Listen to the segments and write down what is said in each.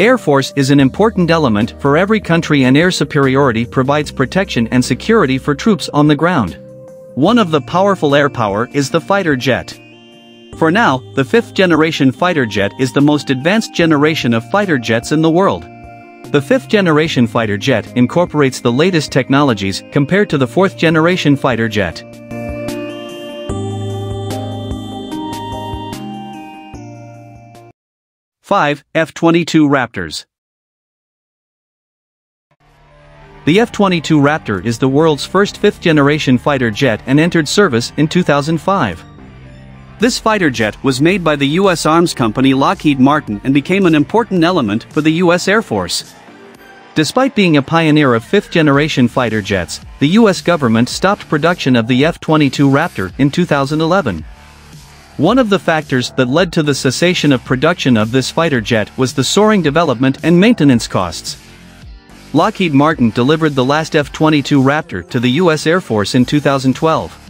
Air force is an important element for every country, and air superiority provides protection and security for troops on the ground. One of the powerful air power is the fighter jet. For now, the 5th generation fighter jet is the most advanced generation of fighter jets in the world. The 5th generation fighter jet incorporates the latest technologies compared to the 4th generation fighter jet. F-22 Raptors. The F-22 Raptor is the world's first 5th generation fighter jet and entered service in 2005. This fighter jet was made by the U.S. arms company Lockheed Martin and became an important element for the U.S. Air Force. Despite being a pioneer of 5th generation fighter jets, the U.S. government stopped production of the F-22 Raptor in 2011. One of the factors that led to the cessation of production of this fighter jet was the soaring development and maintenance costs. Lockheed Martin delivered the last F-22 Raptor to the U.S. Air Force in 2012.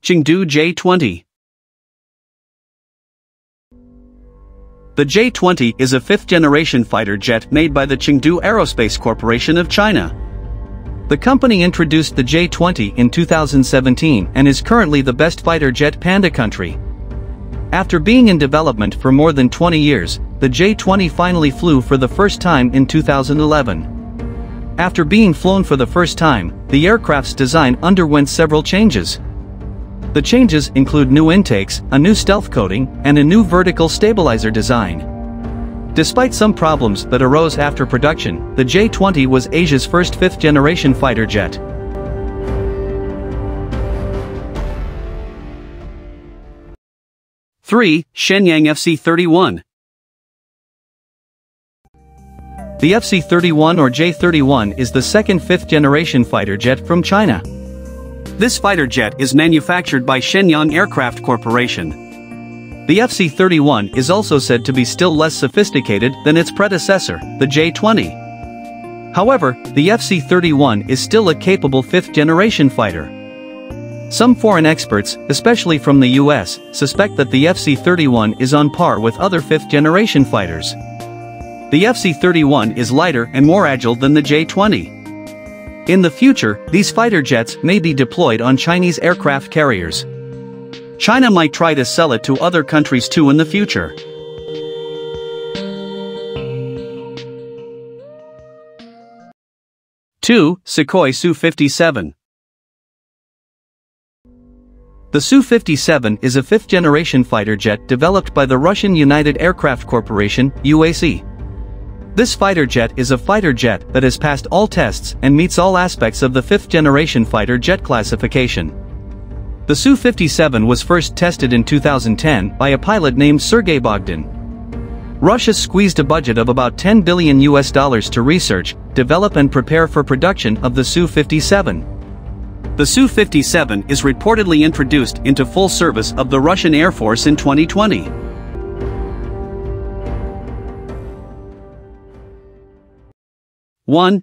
Chengdu J-20. The J-20 is a 5th generation fighter jet made by the Chengdu Aerospace Corporation of China. The company introduced the J-20 in 2017 and is currently the best fighter jet panda country. After being in development for more than 20 years, the J-20 finally flew for the first time in 2011. After being flown for the first time, the aircraft's design underwent several changes. The changes include new intakes, a new stealth coating, and a new vertical stabilizer design. Despite some problems that arose after production, the J-20 was Asia's first 5th generation fighter jet. Shenyang FC-31. The FC-31 or J-31 is the second 5th generation fighter jet from China. This fighter jet is manufactured by Shenyang Aircraft Corporation. The FC-31 is also said to be still less sophisticated than its predecessor, the J-20. However, the FC-31 is still a capable 5th generation fighter. Some foreign experts, especially from the US, suspect that the FC-31 is on par with other 5th generation fighters. The FC-31 is lighter and more agile than the J-20. In the future, these fighter jets may be deployed on Chinese aircraft carriers. China might try to sell it to other countries too in the future. Sukhoi Su-57. The Su-57 is a 5th generation fighter jet developed by the Russian United Aircraft Corporation, UAC. This fighter jet is a fighter jet that has passed all tests and meets all aspects of the 5th generation fighter jet classification. The Su-57 was first tested in 2010 by a pilot named Sergei Bogdan. Russia squeezed a budget of about $10 billion to research, develop and prepare for production of the Su-57. The Su-57 is reportedly introduced into full service of the Russian Air Force in 2020.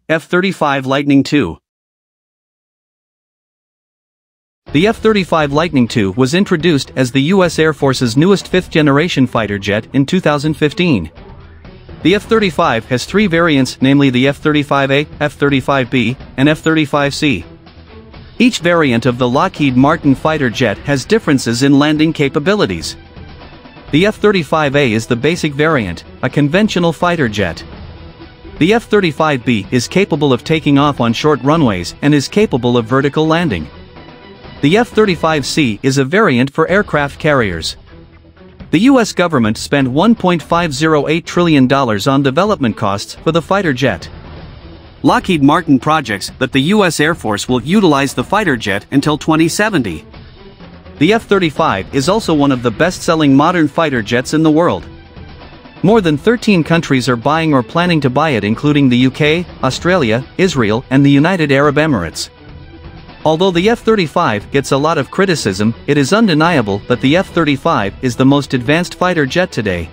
F-35 Lightning II. The F-35 Lightning II was introduced as the U.S. Air Force's newest 5th generation fighter jet in 2015. The F-35 has 3 variants, namely the F-35A, F-35B, and F-35C. Each variant of the Lockheed Martin fighter jet has differences in landing capabilities. The F-35A is the basic variant, a conventional fighter jet. The F-35B is capable of taking off on short runways and is capable of vertical landing. The F-35C is a variant for aircraft carriers. The U.S. government spent $1.508 trillion on development costs for the fighter jet. Lockheed Martin projects that the U.S. Air Force will utilize the fighter jet until 2070. The F-35 is also one of the best-selling modern fighter jets in the world. More than 13 countries are buying or planning to buy it, including the UK, Australia, Israel, and the United Arab Emirates. Although the F-35 gets a lot of criticism, it is undeniable that the F-35 is the most advanced fighter jet today.